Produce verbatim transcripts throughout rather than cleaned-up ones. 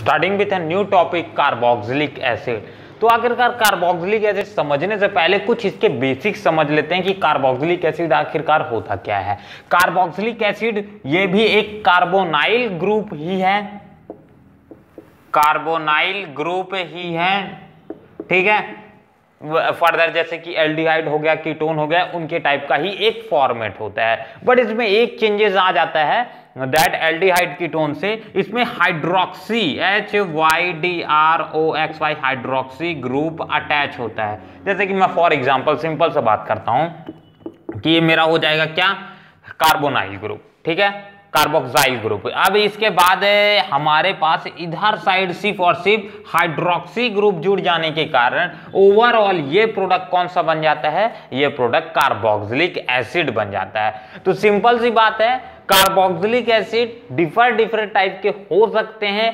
Starting with new topic carboxylic acid. तो आखिरकार carboxylic acid समझने से पहले कुछ इसके बेसिक समझ लेते हैं कि कार्बोक्सिलिक एसिड आखिरकार होता क्या है। कार्बोक्सिलिक एसिड ये भी एक कार्बोनाइल ग्रुप ही है, कार्बोनाइल ग्रुप ही है, ठीक है। फर्दर जैसे कि एल्डिहाइड हो गया, कीटोन हो गया, उनके टाइप का ही एक फॉर्मेट होता है। बट इसमें एक चेंजेस आ जाता है दैट एल्डिहाइड कीटोन से इसमें hydroxy H Y D R O X Y hydroxy group attach होता है। जैसे कि मैं फॉर एग्जांपल सिंपल से बात करता हूं कि ये मेरा हो जाएगा क्या, कार्बोनाइल ग्रुप, ठीक है, कार्बोक्साइल ग्रुप। अब इसके बाद हमारे पास इधर साइड सिर्फ और सिर्फ हाइड्रोक्सी ग्रुप जुड़ जाने के कारण ओवरऑल ये प्रोडक्ट कौन सा बन जाता है, ये प्रोडक्ट कार्बोक्सिलिक एसिड बन जाता है। तो सिंपल सी बात है, carboxylic acid different different type के हो सकते हैं,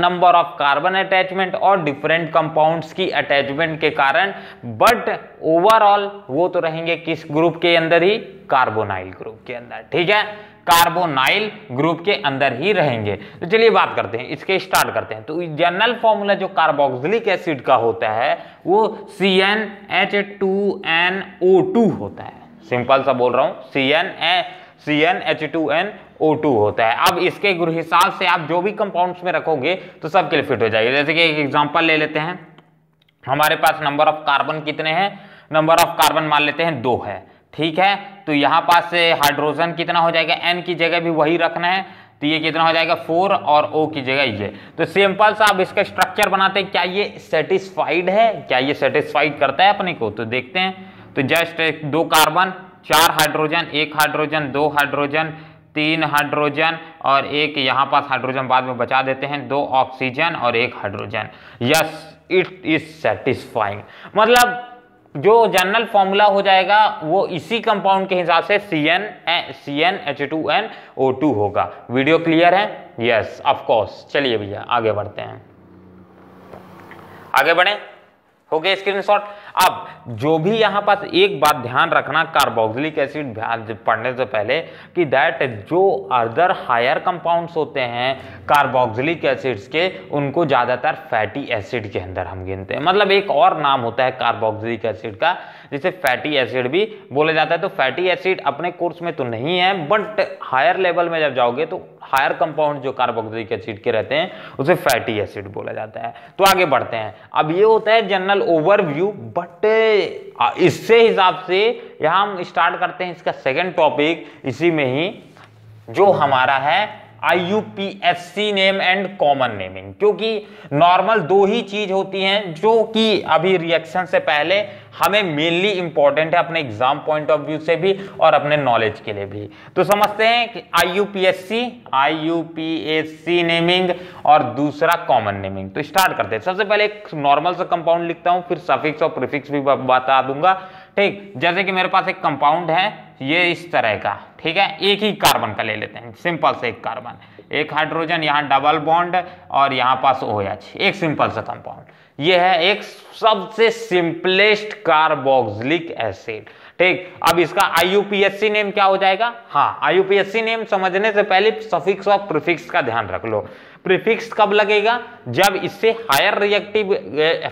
नंबर ऑफ कार्बन अटैचमेंट और डिफरेंट कंपाउंड्स की अटैचमेंट के कारण, बट ओवरऑल वो तो रहेंगे किस ग्रुप के अंदर ही, कार्बोनाइल ग्रुप के अंदर, ठीक है, कार्बोनाइल ग्रुप के अंदर ही रहेंगे। तो चलिए बात करते हैं, इसके स्टार्ट करते हैं। तो जनरल फॉर्मूला जो कार्बोक्सिलिक एसिड का होता है वो C N H two N O two होता है। सिंपल सा बोल रहा हूँ, C N C N H two N O two होता है। अब इसके हिसाब से आप जो भी कंपाउंड्स में रखोगे तो सबके लिए फिट हो जाएगा। जैसे कि एक एग्जांपल ले लेते हैं, हमारे पास नंबर ऑफ कार्बन कितने हैं, नंबर ऑफ कार्बन मान लेते हैं दो है, ठीक है। तो यहाँ पास हाइड्रोजन कितना हो जाएगा, एन की जगह भी वही रखना है, तो ये कितना हो जाएगा फोर, और ओ की जगह ये। तो सिंपल सा आप इसका स्ट्रक्चर बनाते हैं, क्या ये सेटिस्फाइड है, क्या ये सेटिस्फाइड करता है अपने को, तो देखते हैं। तो जस्ट दो कार्बन, चार हाइड्रोजन, एक हाइड्रोजन, दो हाइड्रोजन, तीन हाइड्रोजन, और एक यहाँ पास हाइड्रोजन बाद में बचा देते हैं, दो ऑक्सीजन और एक hydrogen. Yes, it is satisfying, मतलब जो जनरल फॉर्मूला हो जाएगा वो इसी कंपाउंड के हिसाब से C N H two N O two होगा। वीडियो क्लियर है? Yes of course. चलिए भैया आगे बढ़ते हैं, आगे बढ़े, हो गया स्क्रीनशॉट। अब जो भी यहाँ पास एक बात ध्यान रखना कार्बोक्सिलिक एसिड पढ़ने से पहले कि दैट जो अदर हायर कंपाउंड्स होते हैं कार्बोक्सिलिक एसिड्स के, उनको ज़्यादातर फैटी एसिड के अंदर हम गिनते हैं। मतलब एक और नाम होता है कार्बोक्सिलिक एसिड का जिसे फैटी एसिड भी बोला जाता है। तो फैटी एसिड अपने कोर्स में तो नहीं है, बट हायर लेवल में जब जाओगे तो हायर कंपाउंड जो कार्बोक्सिलिक एसिड के रहते हैं उसे फैटी एसिड बोला जाता है। तो आगे बढ़ते हैं। अब ये होता है जनरल ओवरव्यू, बट इससे हिसाब से यहां हम स्टार्ट करते हैं इसका सेकंड टॉपिक, इसी में ही जो हमारा है I U P A C name and common naming. क्योंकि नॉर्मल दो ही चीज होती हैं जो कि अभी रिएक्शन से पहले हमें मेनली इंपॉर्टेंट है, अपने एग्जाम पॉइंट ऑफ व्यू से भी और अपने नॉलेज के लिए भी। तो समझते हैं कि I U P A C naming और दूसरा कॉमन नेमिंग। तो स्टार्ट करते हैं। सबसे पहले एक नॉर्मल सा कंपाउंड लिखता हूं, फिर सफिक्स और प्रीफिक्स भी बता दूंगा, ठीक। जैसे कि मेरे पास एक कंपाउंड है ये इस तरह का, ठीक है, एक ही कार्बन का ले लेते हैं, सिंपल से एक कार्बन, एक हाइड्रोजन, यहाँ डबल बॉन्ड और यहाँ पास ओ एच, एक सिंपल सा कंपाउंड। ये है एक सबसे सिंपलेस्ट कार्बोक्सिलिक एसिड, ठीक। अब इसका I U P A C name क्या हो जाएगा? हाँ, I U P A C name समझने से पहले सफिक्स और प्रीफिक्स का ध्यान रख लो। प्रीफिक्स कब लगेगा? जब इससे higher reactive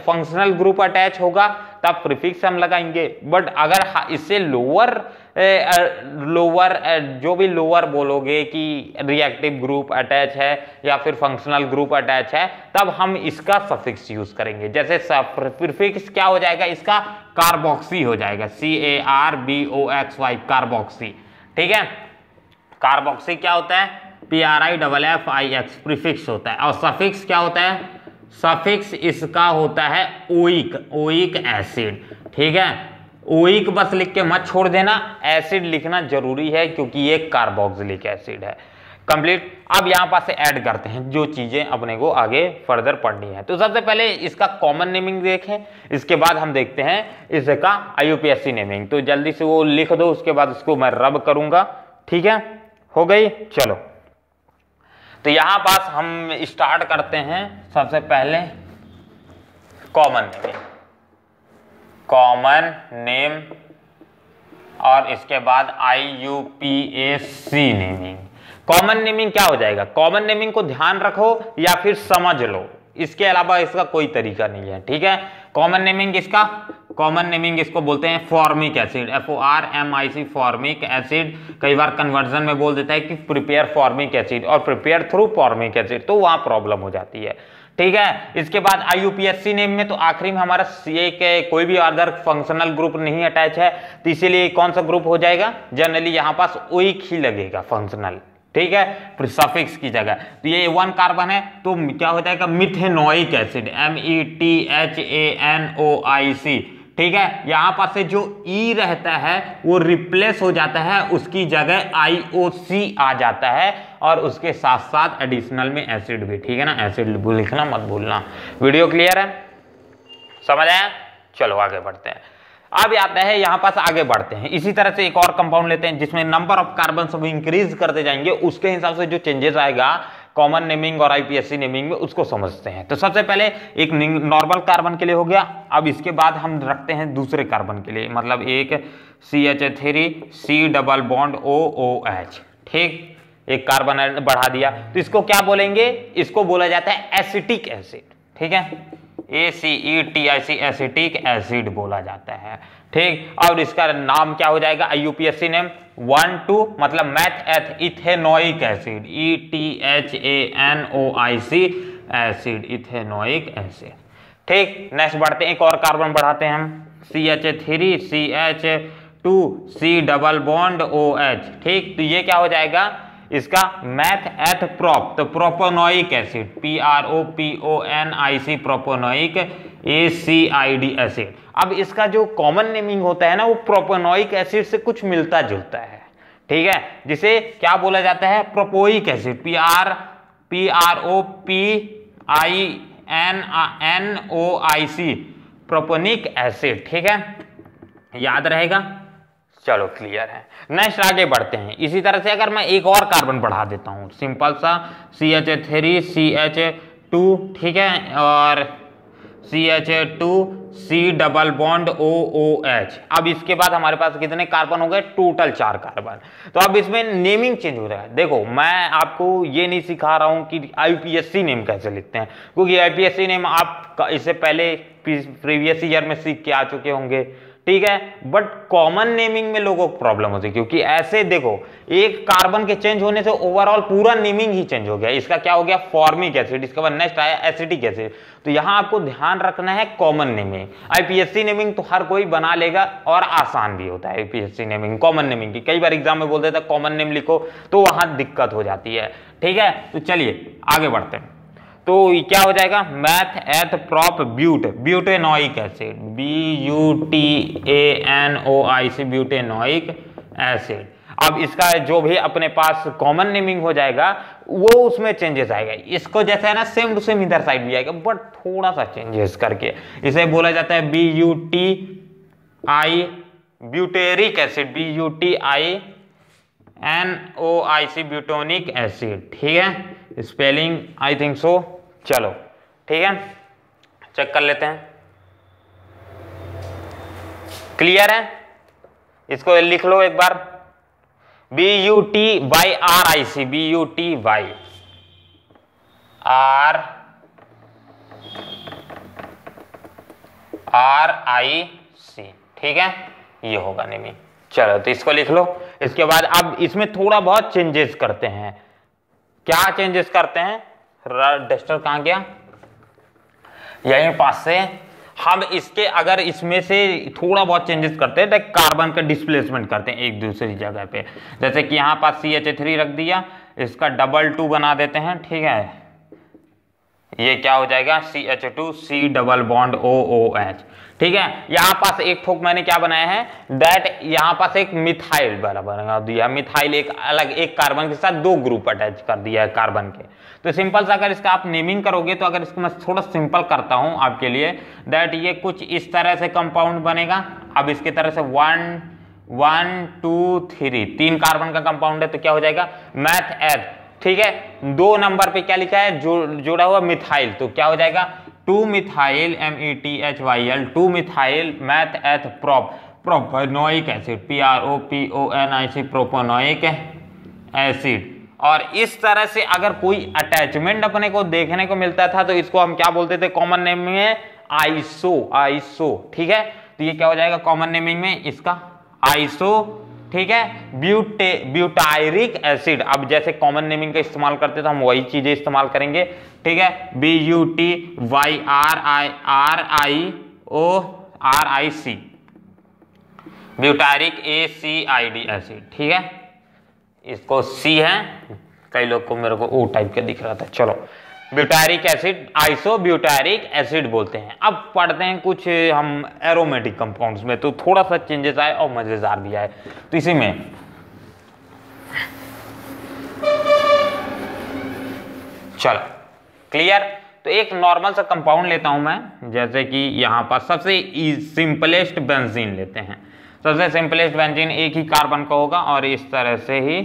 functional group attach होगा तब प्रीफिक्स हम लगाएंगे, बट अगर इससे लोअर लोअर जो भी लोअर बोलोगे कि रिएक्टिव ग्रुप अटैच है या फिर फंक्शनल ग्रुप अटैच है तब हम इसका सफिक्स यूज करेंगे। जैसे प्रीफिक्स क्या हो जाएगा इसका? कार्बोक्सी हो जाएगा, C A R B O X Y, carboxy, ठीक है। कार्बोक्सी क्या होता है? P R I double F I X prefix होता है। और सफिक्स क्या होता है? सफिक्स इसका होता है ओइक, ओइक एसिड, ठीक है। ओइक बस लिख के मत छोड़ देना, एसिड लिखना जरूरी है क्योंकि ये कार्बोक्सिलिक एसिड है। कंप्लीट। अब यहाँ पास ऐड करते हैं जो चीजें अपने को आगे फर्दर पढ़नी है। तो सबसे पहले इसका कॉमन नेमिंग देखें, इसके बाद हम देखते हैं इसका I U P A C naming. तो जल्दी से वो लिख दो, उसके बाद उसको मैं रब करूंगा, ठीक है, हो गई। चलो तो यहाँ पास हम स्टार्ट करते हैं सबसे पहले कॉमन नेमिंग, कॉमन नेम और इसके बाद I U P A C naming. Common naming क्या हो जाएगा, कॉमन नेमिंग को ध्यान रखो या फिर समझ लो, इसके अलावा इसका कोई तरीका नहीं है। ठीक है, कॉमन नेमिंग इसका, कॉमन नेमिंग इसको बोलते हैं formic acid, F O R M I C formic acid. कई बार कन्वर्जन में बोल देता है कि प्रिपेयर फॉर्मिक एसिड और प्रिपेयर थ्रू फॉर्मिक एसिड, तो वहां प्रॉब्लम हो जाती है। ठीक है, इसके बाद आईयूपीएसी नेम में तो आखिरी में हमारा एक कोई भी अदर फंक्शनल ग्रुप नहीं अटैच है, तो इसीलिए कौन सा ग्रुप हो जाएगा, जनरली यहाँ पास ओइक ही लगेगा फंक्शनल। ठीक है, फिर सफिक्स की जगह, तो ये वन कार्बन है तो क्या हो जाएगा methanoic acid, M E T H A N O I C. ठीक है, यहाँ पास से जो ई रहता है वो रिप्लेस हो जाता है, उसकी जगह आई ओ सी आ जाता है, और उसके साथ साथ एडिशनल में एसिड भी। ठीक है ना, एसिड लिखना मत भूलना। वीडियो क्लियर है, समझ आया? चलो आगे बढ़ते हैं। अब आता है यहाँ पास, आगे बढ़ते हैं, इसी तरह से एक और कंपाउंड लेते हैं जिसमें नंबर ऑफ कार्बन सब इंक्रीज करते जाएंगे, उसके हिसाब से जो चेंजेस आएगा कॉमन नेमिंग और आईपीएसी नेमिंग में, उसको समझते हैं। तो सबसे पहले एक नॉर्मल कार्बन के लिए हो गया, अब इसके बाद हम रखते हैं दूसरे कार्बन के लिए, मतलब एक C H three C double bond O O H. ठीक, एक कार्बन बढ़ा दिया, तो इसको क्या बोलेंगे, इसको बोला जाता है एसिटिक एसिड। ठीक है, A C E T I C acetic acid बोला जाता है। ठीक, और इसका नाम क्या हो जाएगा, I U P S C name one two मतलब meth eth ethanoic acid, E T H A N O I C acid, ethanoic acid. ठीक, नेक्स्ट बढ़ते हैं, एक और कार्बन बढ़ाते हैं हम, C H three C H two C double bond O H. ठीक, तो ये क्या हो जाएगा, इसका मैथ एथ प्रोप, तो propanoic acid, P R O P O N I C propanoic A C I D acid. अब इसका जो कॉमन नेमिंग होता है ना, वो प्रोपोनोइक एसिड से कुछ मिलता जुलता है। ठीक है, जिसे क्या बोला जाता है, propionic acid, P R P R O P I N N O I C propionic acid. ठीक है, याद रहेगा। चलो क्लियर है, नेक्स्ट आगे बढ़ते हैं। इसी तरह से अगर मैं एक और कार्बन बढ़ा देता हूँ, सिंपल सा C H three C H two, ठीक है, और C H two C double bond O O H. अब इसके बाद हमारे पास कितने कार्बन हो गए, टोटल चार कार्बन। तो अब इसमें नेमिंग चेंज हो रहा है। देखो, मैं आपको ये नहीं सिखा रहा हूँ कि आईयूपीएसी नेम कैसे लिखते हैं, क्योंकि आईयूपीएसी नेम आप इससे पहले प्रीवियस ईयर में सीख के आ चुके होंगे। ठीक है, बट कॉमन नेमिंग में लोगों को प्रॉब्लम होती है, क्योंकि ऐसे देखो एक कार्बन के चेंज होने से ओवरऑल पूरा नेमिंग ही चेंज हो गया। इसका क्या हो गया, फॉर्मिक एसिड, इसके बाद नेक्स्ट आया एसिटिक एसिड। तो यहाँ आपको ध्यान रखना है कॉमन नेमिंग। आईपीएससी नेमिंग तो हर कोई बना लेगा और आसान भी होता है आईपीएससी नेमिंग, कॉमन नेमिंग की। कई बार एग्जाम में बोल देता है कॉमन नेम लिखो, तो वहाँ दिक्कत हो जाती है। ठीक है, तो चलिए आगे बढ़ते हैं। तो क्या हो जाएगा, meth eth prop but, butanoic acid, B U T A N O I C butanoic acid. अब इसका जो भी अपने पास कॉमन नेमिंग हो जाएगा वो उसमें चेंजेस आएगा। इसको जैसा है ना, सेम टू सेम इधर साइड भी आएगा, बट थोड़ा सा चेंजेस करके। इसे बोला जाता है B U T I butyric acid, B U T I N O I C butanoic acid. ठीक है, स्पेलिंग आई थिंक सो। चलो ठीक है, चेक कर लेते हैं। क्लियर है, इसको लिख लो एक बार, B U T Y R I C, B U T Y R R I C. ठीक है, ये होगा नेमी। चलो, तो इसको लिख लो। इसके बाद अब इसमें थोड़ा बहुत चेंजेस करते हैं। क्या चेंजेस करते हैं, डस्टर कहाँ गया, यहीं पास से हम इसके अगर इसमें से थोड़ा बहुत चेंजेस करते हैं तो कार्बन का डिस्प्लेसमेंट करते हैं एक दूसरी जगह पे। जैसे कि यहाँ पास सी एच थ्री रख दिया, इसका डबल टू बना देते हैं। ठीक है, ये क्या हो जाएगा, C H two C double bond O O H. ठीक है, यहाँ पास एक ठोक मैंने क्या बनाया है, दैट यहाँ पास एक मिथाइल वाला बना दिया, मिथाइल एक अलग, एक कार्बन के साथ दो ग्रुप अटैच कर दिया है कार्बन के। तो सिंपल सा अगर इसका आप नेमिंग करोगे, तो अगर इसको मैं थोड़ा सिंपल करता हूँ आपके लिए, दैट ये कुछ इस तरह से कंपाउंड बनेगा। अब इसके तरह से वन वन टू थ्री, तीन कार्बन का कंपाउंड है, तो क्या हो जाएगा मैथ एड। ठीक है, दो नंबर पे क्या लिखा है, जो जुड़ा हुआ मिथाइल, तो क्या हो जाएगा two methyl, M E T H Y L two methyl meth eth prop, propanoic acid, P R O P O N I C propanoic acid. और इस तरह से अगर कोई अटैचमेंट अपने को देखने को मिलता था तो इसको हम क्या बोलते थे कॉमन नेम में, आइसो। आइसो ठीक है, तो ये क्या हो जाएगा कॉमन नेमिंग में इसका आइसो। ठीक है, ब्यूटे ब्यूटायरिक एसिड, अब जैसे कॉमन नेमिंग का इस्तेमाल करते तो हम वही चीजें इस्तेमाल करेंगे। ठीक है, B U T Y R I R I O R I C, butyric A C I D acid. ठीक है, इसको सी है, कई लोग को मेरे को ओ टाइप का दिख रहा था। चलो, ब्यूटायरिक एसिड, आइसोब्यूटायरिक एसिड बोलते हैं। अब पढ़ते हैं कुछ हम एरोमेटिक कंपाउंड्स में, तो थोड़ा सा चेंजेस आए और मजेदार भी आए। तो इसी में चलो क्लियर, तो एक नॉर्मल सा कंपाउंड लेता हूं मैं, जैसे कि यहां पर सबसे सिंपलेस्ट बेंजीन लेते हैं। सबसे सिंपलेस्ट बेंजीन एक ही कार्बन का होगा और इस तरह से ही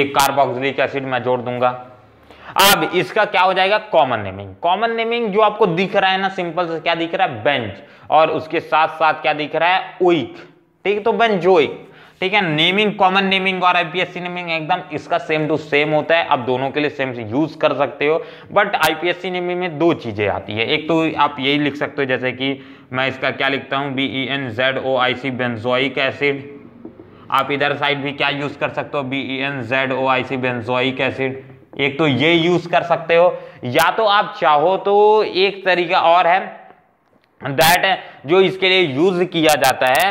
एक कार्बोक्सिलिक एसिड मैं जोड़ दूंगा। अब इसका क्या हो जाएगा कॉमन नेमिंग। कॉमन नेमिंग जो आपको दिख रहा है ना, सिंपल से क्या दिख रहा है, बेंच, और उसके साथ साथ क्या दिख रहा है, ओइक। ठीक है, तो बेंजोइक। ठीक है, नेमिंग कॉमन नेमिंग और आईपीएससी नेमिंग एकदम इसका सेम टू सेम होता है। आप दोनों के लिए सेम से यूज कर सकते हो, बट आईपीएससी नेमिंग में दो चीजें आती है। एक तो आप यही लिख सकते हो, जैसे कि मैं इसका क्या लिखता हूँ, B E N Z O I C benzoic acid. आप इधर साइड भी क्या यूज कर सकते हो, B E N Z O I C benzoic acid. एक तो ये यूज कर सकते हो, या तो आप चाहो तो एक तरीका और है दैट जो इसके लिए यूज किया जाता है,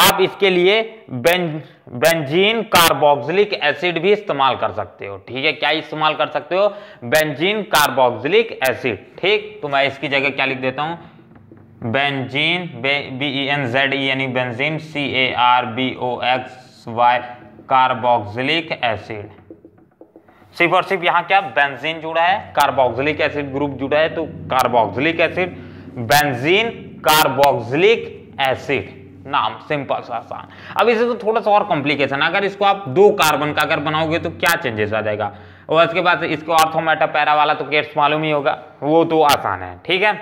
आप इसके लिए बेंजीन कार्बोक्सिलिक एसिड भी इस्तेमाल कर सकते हो। ठीक है, क्या इस्तेमाल कर सकते हो, बेंजीन कार्बोक्सिलिक एसिड। ठीक, तो मैं इसकी जगह क्या लिख देता हूं, benzene, B E N Z E N E benzene C A R B O X Y carboxylic acid. सिर्फ और सिर्फ यहाँ क्या बेंजीन जुड़ा है, कार्बोक्सिलिक एसिड ग्रुप जुड़ा है, तो carboxylic acid, benzene carboxylic acid नाम, सिंपल सा आसान। अब इसे तो थोड़ा सा और कॉम्प्लिकेशन, अगर इसको आप दो कार्बन का अगर बनाओगे तो क्या चेंजेस आ जाएगा, और उसके बाद इसको ऑर्थोमेटा पैरा वाला तो केस मालूम ही होगा, वो तो आसान है। ठीक है,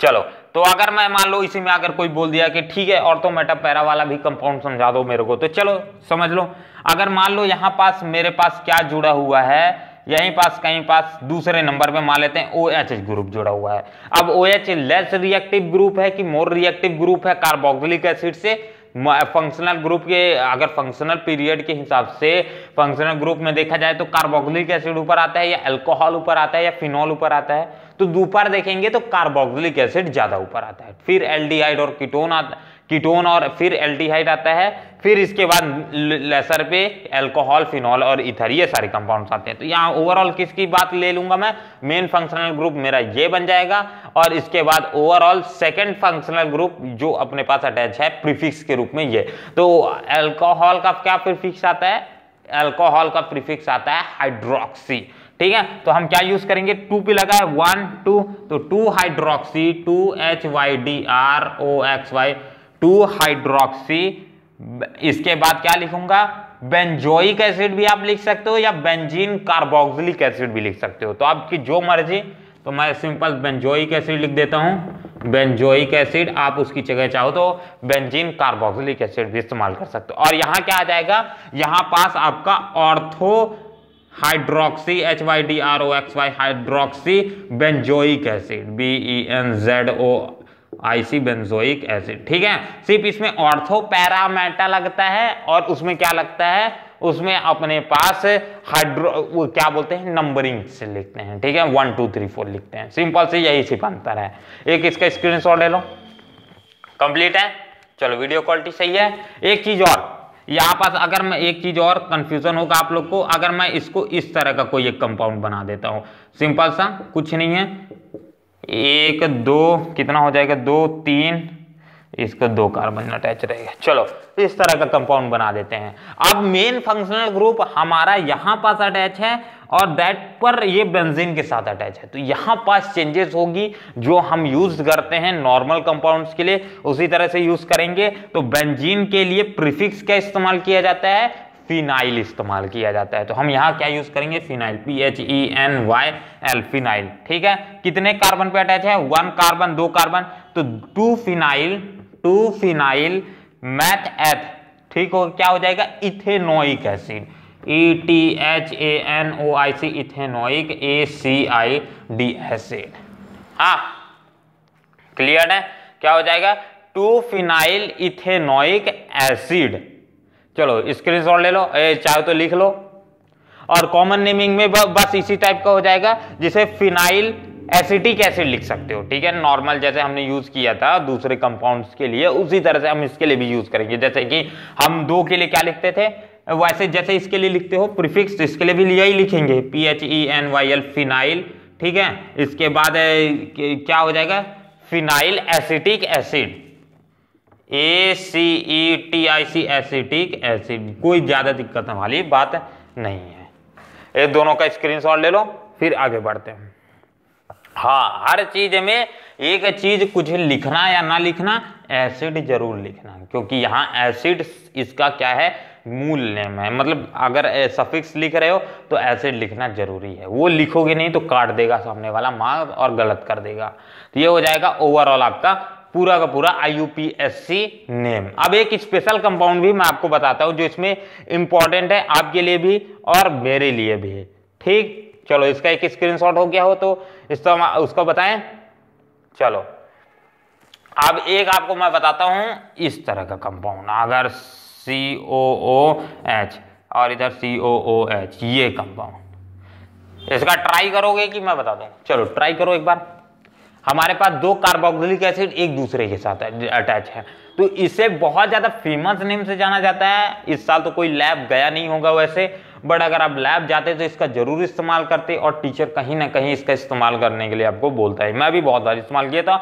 चलो, तो अगर मैं मान लो इसी में अगर कोई बोल दिया कि ठीक है ऑर्थोमेटा पैरा वाला भी कंपाउंड समझा दो मेरे को, तो चलो समझ लो। अगर मान लो यहाँ पास मेरे पास क्या जुड़ा हुआ है, यहीं पास कहीं पास दूसरे नंबर पे मान लेते हैं OH ग्रुप जुड़ा हुआ है। अब OH लेस रिएक्टिव ग्रुप है कि मोर रिएक्टिव ग्रुप है कार्बोक्सिलिक एसिड से, फंक्शनल ग्रुप के अगर फंक्शनल पीरियड के हिसाब से फंक्शनल ग्रुप में देखा जाए तो कार्बोक्सिलिक एसिड ऊपर आता है या अल्कोहल ऊपर आता है या फिनॉल ऊपर आता है, तो ऊपर देखेंगे तो कार्बोक्सिलिक एसिड ज्यादा ऊपर आता है, फिर एल्डिहाइड और कीटोन आता है, कीटोन और फिर एल्डिहाइड आता है, फिर इसके बाद लेसर पे अल्कोहल, फिनॉल और इथर, ये सारे कंपाउंड्स आते हैं। तो यहाँ ओवरऑल किसकी बात ले लूंगा मैं, मेन फंक्शनल ग्रुप मेरा ये बन जाएगा, और इसके बाद ओवरऑल सेकंड फंक्शनल ग्रुप जो अपने पास अटैच है प्रीफिक्स के रूप में ये, तो अल्कोहल का क्या प्रीफिक्स आता है, अल्कोहल का प्रीफिक्स आता है हाइड्रोक्सी। ठीक है, तो हम क्या यूज करेंगे, टू पे लगा है वन टू, तो two hydroxy, two H Y D R O X Y, two hydroxy. इसके बाद क्या लिखूंगा, बेंजोइक एसिड भी आप लिख सकते हो या बेंजीन कार्बोक्सिलिक एसिड भी लिख सकते हो, तो आपकी जो मर्जी। तो मैं सिंपल बेंजोइक एसिड लिख देता हूं, बेंजोइक एसिड, आप उसकी जगह चाहो तो बेंजीन कार्बोक्सिलिक एसिड भी इस्तेमाल कर सकते हो। और यहाँ क्या आ जाएगा, यहाँ पास आपका ortho hydroxy H Y D R O X Y hydroxy benzoic acid B E N Z O I C benzoic acid. ठीक है, सिर्फ इसमें ऑर्थो पैरामेटा लगता है और उसमें क्या लगता है, उसमें अपने पास हाइड्रो क्या बोलते हैं, नंबरिंग से लिखते हैं। ठीक है, वन टू थ्री फोर लिखते हैं, सिंपल से यही सिर्फ अंतर है। एक इसका स्क्रीनशॉट ले लो, कंप्लीट है। चलो, वीडियो क्वालिटी सही है। एक चीज और यहाँ पास, अगर मैं एक चीज और कंफ्यूजन होगा आप लोग को, अगर मैं इसको इस तरह का कोई एक कंपाउंड बना देता हूँ, सिंपल सा कुछ नहीं है, एक दो कितना हो जाएगा, दो तीन, इसको दो कार्बन अटैच रहेगा। चलो, इस तरह का कंपाउंड बना देते हैं। अब मेन फंक्शनल ग्रुप हमारा यहाँ पास अटैच है और दैट पर ये बेंजीन के साथ अटैच है, तो यहाँ पास चेंजेस होगी जो हम यूज करते हैं नॉर्मल कंपाउंड्स के लिए, उसी तरह से यूज करेंगे। तो बेंजीन के लिए प्रीफिक्स क्या इस्तेमाल किया जाता है, फिनाइल इस्तेमाल किया जाता है, तो हम यहाँ क्या यूज करेंगे, phenyl, P H E N Y L phenyl. ठीक है, कितने कार्बन पे अटैच है, वन कार्बन, दो कार्बन, तो two phenyl, two phenyl meth eth. ठीक हो, क्या हो जाएगा, ethanoic acid. E T H A N O I C ethanoic A C I D acid. हाँ क्लियर है, क्या हो जाएगा टू फिनाइल इथेनोइक एसिड। चलो स्क्रीनशॉट ले लो, चाहे तो लिख लो। और कॉमन नेमिंग में बस इसी टाइप का हो जाएगा जिसे फिनाइल एसिटिक एसिड लिख सकते हो। ठीक है, नॉर्मल जैसे हमने यूज किया था दूसरे कंपाउंड्स के लिए उसी तरह से हम इसके लिए भी यूज करेंगे। जैसे कि हम दो के लिए क्या लिखते थे, वैसे जैसे इसके लिए लिखते हो प्रीफिक्स, इसके लिए भी यही लिखेंगे P H E N Y L phenyl. ठीक है, इसके बाद क्या हो जाएगा phenyl acetic acid A C E T I C acetic acid. कोई ज्यादा दिक्कत वाली बात नहीं है। ये दोनों का स्क्रीनशॉट ले लो फिर आगे बढ़ते हैं। हाँ हर चीज में एक चीज कुछ लिखना या ना लिखना, एसिड जरूर लिखना, क्योंकि यहाँ एसिड इसका क्या है मूल नेम है। मतलब अगर सफिक्स लिख रहे हो तो एसिड लिखना जरूरी है, वो लिखोगे नहीं तो काट देगा सामने वाला मार्ग और गलत कर देगा। तो ये हो जाएगा ओवरऑल आपका पूरा का पूरा I U P S C name. अब एक स्पेशल कंपाउंड भी मैं आपको बताता हूँ जो इसमें इंपॉर्टेंट है आपके लिए भी और मेरे लिए भी। ठीक, चलो इसका एक स्क्रीनशॉट हो गया हो तो इसको उसको बताएं। चलो अब एक आपको मैं बताता हूं इस तरह का कंपाउंड। अगर सी ओ ओ एच और इधर सी ओ ओ एच, ये कंपाउंड इसका ट्राई करोगे कि मैं बता दूं? चलो ट्राई करो एक बार। हमारे पास दो कार्बोक्सिलिक एसिड एक दूसरे के साथ अटैच है, तो इसे बहुत ज़्यादा फेमस नेम से जाना जाता है। इस साल तो कोई लैब गया नहीं होगा वैसे, बट अगर आप लैब जाते तो इसका जरूर इस्तेमाल करते और टीचर कहीं ना कहीं इसका इस्तेमाल करने के लिए आपको बोलता है। मैं भी बहुत बार इस्तेमाल किया था।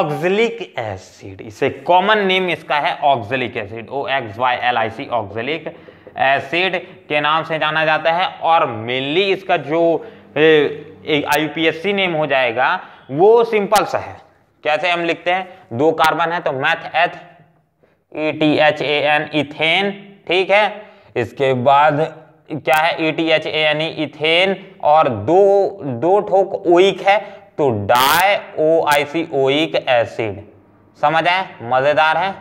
ऑक्सिलिक एसिड, इसे कॉमन नेम इसका है oxalic acid, O X Y L I C oxalic acid के नाम से जाना जाता है। और मेनली इसका जो I U P S C name हो जाएगा वो सिंपल सा है। कैसे हम लिखते हैं, दो कार्बन है तो meth eth E T H A N ethane. ठीक है, इसके बाद क्या है E T H A N E ethane और दो दो ठोक ओइक है तो di O I C oic acid. समझ आए, मजेदार है,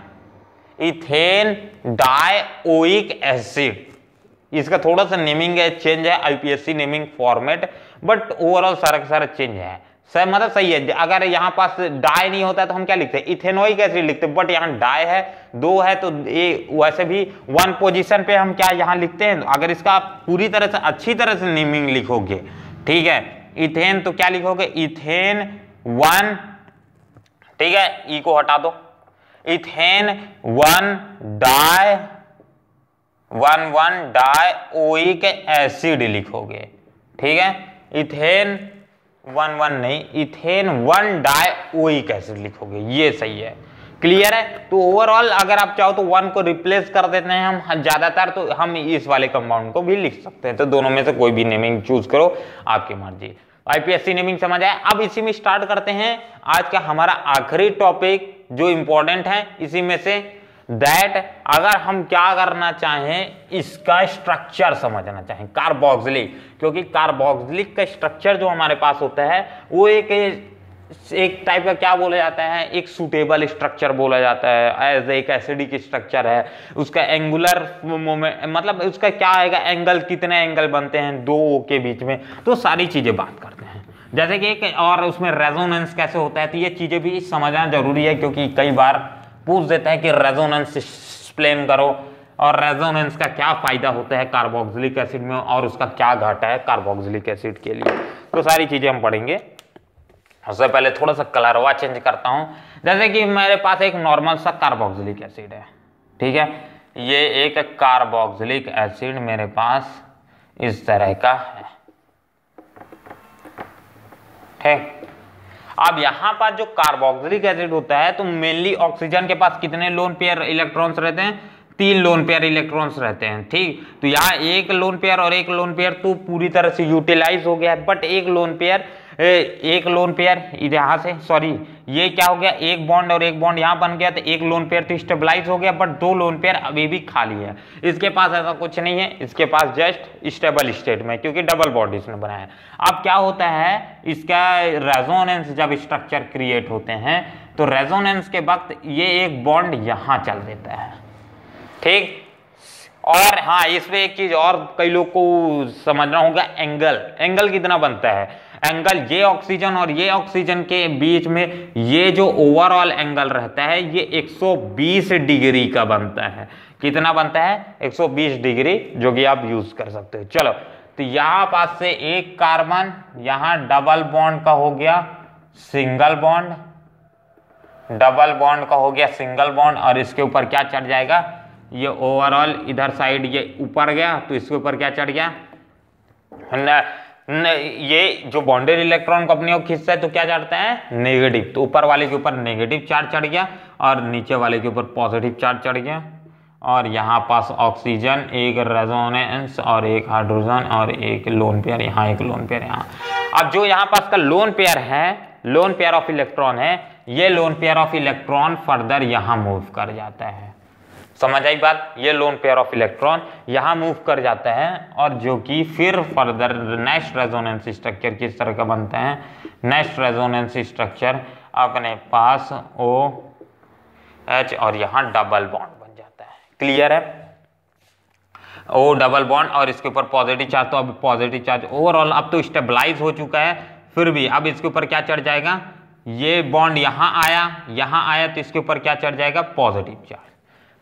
इथेन डाई ओइक एसिड। इसका थोड़ा सा नेमिंग है, चेंज है IUPAC naming format, but overall सारा का सारा चेंज है। सर मतलब सही है, अगर यहाँ पास डाई नहीं होता तो हम क्या लिखते हैं इथेनोइक एसिड लिखते, बट यहाँ डाई है दो है तो ये वैसे भी वन पोजीशन पे हम क्या यहाँ लिखते हैं। अगर इसका आप पूरी तरह से अच्छी तरह से नेमिंग लिखोगे, ठीक है इथेन तो क्या लिखोगे इथेन वन। ठीक है, ई को हटा दो, ethane one di one one di oic acid लिखोगे। ठीक है, इथेन वन वन नहीं ethane one di oic acid लिखोगे, ये सही है। क्लियर है, तो ओवरऑल अगर आप चाहो तो वन को रिप्लेस कर देते हैं हम ज्यादातर, तो हम इस वाले कंपाउंड को भी लिख सकते हैं। तो दोनों में से कोई भी नेमिंग चूज करो, आपकी मर्जी। आईपीएससी नेमिंग समझ आए, अब इसी में स्टार्ट करते हैं आज का हमारा आखिरी टॉपिक जो इम्पोर्टेंट है इसी में से, दैट अगर हम क्या करना चाहें इसका स्ट्रक्चर समझना चाहें कार्बोक्सिलिक, क्योंकि कार्बोक्सिलिक का स्ट्रक्चर जो हमारे पास होता है वो एक एक टाइप का क्या बोला जाता है, एक सूटेबल स्ट्रक्चर बोला जाता है। एज एक एसिडिक स्ट्रक्चर है, उसका एंगुलर मोमेंट मतलब उसका क्या आएगा एंगल, कितने एंगल बनते हैं दो के बीच में, तो सारी चीज़ें बात करते हैं। जैसे कि एक और उसमें रेजोनेंस कैसे होता है, तो ये चीज़ें भी समझना जरूरी है क्योंकि कई बार पूछ देता है कि रेजोनेंस एक्सप्लेन करो और रेजोनेंस का क्या फायदा होता है कार्बोक्सिलिक एसिड में और उसका क्या घाटा है कार्बोक्सिलिक एसिड के लिए, तो सारी चीजें हम पढ़ेंगे। उससे पहले थोड़ा सा कलरवा चेंज करता हूं। जैसे कि मेरे पास एक नॉर्मल सा कार्बोक्सिलिक एसिड है, ठीक है ये एक कार्बोक्सिलिक एसिड मेरे पास इस तरह का है। ठीक, अब यहाँ पर जो कार्बोक्सिलिक एसिड होता है तो मेनली ऑक्सीजन के पास कितने लोन पेयर इलेक्ट्रॉन्स रहते हैं, तीन लोन पेयर इलेक्ट्रॉन्स रहते हैं। ठीक, तो यहाँ एक लोन पेयर और एक लोन पेयर तो पूरी तरह से यूटिलाइज हो गया है, बट एक लोन पेयर एक लोन पेयर यहाँ से सॉरी ये क्या हो गया एक बॉन्ड और एक बॉन्ड यहाँ बन गया, तो एक लोन पेयर तो स्टेबलाइज हो गया बट दो लोन पेयर अभी भी खाली है। इसके पास ऐसा कुछ नहीं है, इसके पास जस्ट स्टेबल स्टेट में, क्योंकि डबल बॉन्ड इसमें बनाया है। अब क्या होता है इसका रेजोनेंस जब स्ट्रक्चर क्रिएट होते हैं तो रेजोनेंस के वक्त ये एक बॉन्ड यहाँ चल देता है। ठीक, और हाँ, इसमें एक चीज और कई लोग को समझना होगा, एंगल एंगल कितना बनता है। एंगल ये ऑक्सीजन और ये ऑक्सीजन के बीच में ये जो ओवरऑल एंगल रहता है ये एक सौ बीस डिग्री का बनता है। कितना बनता है? एक सौ बीस डिग्री, जो कि आप यूज कर सकते हो। चलो, तो यहाँ पास से एक कार्बन, यहाँ डबल बॉन्ड का हो गया सिंगल बॉन्ड, डबल बॉन्ड का हो गया सिंगल बॉन्ड, और इसके ऊपर क्या चढ़ जाएगा, ये ओवरऑल इधर साइड ये ऊपर गया तो इसके ऊपर क्या चढ़ गया, न, न, ये जो बॉन्डेड इलेक्ट्रॉन को अपनी ओर खींचता है तो क्या चढ़ता है, नेगेटिव। तो ऊपर वाले के ऊपर नेगेटिव चार्ज चढ़ गया और नीचे वाले के ऊपर पॉजिटिव चार्ज चढ़ गया। और यहाँ पास ऑक्सीजन, एक रेजोनेंस और एक हाइड्रोजन और एक लोन पेयर, यहाँ एक लोन पेयर यहाँ। अब जो यहाँ पास का लोन पेयर है, लोन पेयर ऑफ इलेक्ट्रॉन है, ये lone pair of electron further यहाँ मूव कर जाता है। समझ आई बात? ये लोन पेयर ऑफ इलेक्ट्रॉन यहाँ मूव कर जाता है और जो कि फिर फर्दर नेक्स्ट रेजोनेंस स्ट्रक्चर किस तरह का बनता है, नेक्स्ट रेजोनेंस स्ट्रक्चर अपने पास ओ एच और यहाँ डबल बॉन्ड बन जाता है। क्लियर है? ओ डबल बॉन्ड और इसके ऊपर पॉजिटिव चार्ज, तो अब पॉजिटिव चार्ज ओवरऑल अब तो स्टेबलाइज हो चुका है, फिर भी अब इसके ऊपर क्या चढ़ जाएगा, ये बॉन्ड यहाँ आया, यहाँ आया तो इसके ऊपर क्या चढ़ जाएगा, पॉजिटिव चार्ज।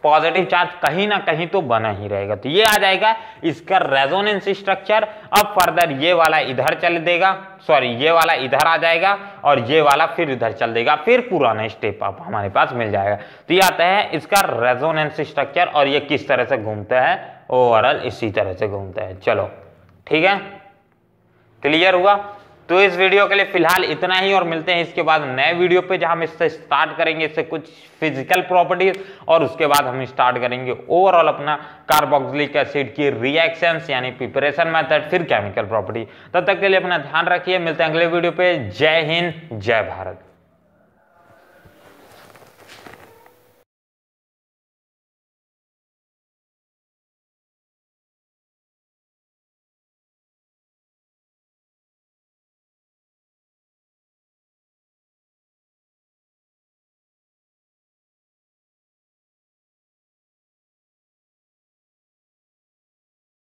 पॉजिटिव चार्ज कहीं ना कहीं तो बना ही रहेगा, तो ये आ जाएगा इसका रेजोनेंस स्ट्रक्चर। अब फर्दर ये वाला इधर चल देगा, सॉरी ये वाला इधर आ जाएगा और ये वाला फिर इधर चल देगा, फिर पुराना स्टेप आप हमारे पास मिल जाएगा। तो ये आता है इसका रेजोनेंस स्ट्रक्चर और ये किस तरह से घूमता है, ओवरऑल इसी तरह से घूमता है। चलो ठीक है, क्लियर हुआ? तो इस वीडियो के लिए फिलहाल इतना ही और मिलते हैं इसके बाद नए वीडियो पे, जहां हम इससे स्टार्ट करेंगे, इससे कुछ फिजिकल प्रॉपर्टीज और उसके बाद हम स्टार्ट करेंगे ओवरऑल अपना कार्बोक्सिलिक एसिड की रिएक्शंस यानी प्रिपरेशन मेथड, फिर केमिकल प्रॉपर्टी। तब तक के लिए अपना ध्यान रखिए, मिलते हैं अगले वीडियो पे। जय हिंद, जय भारत।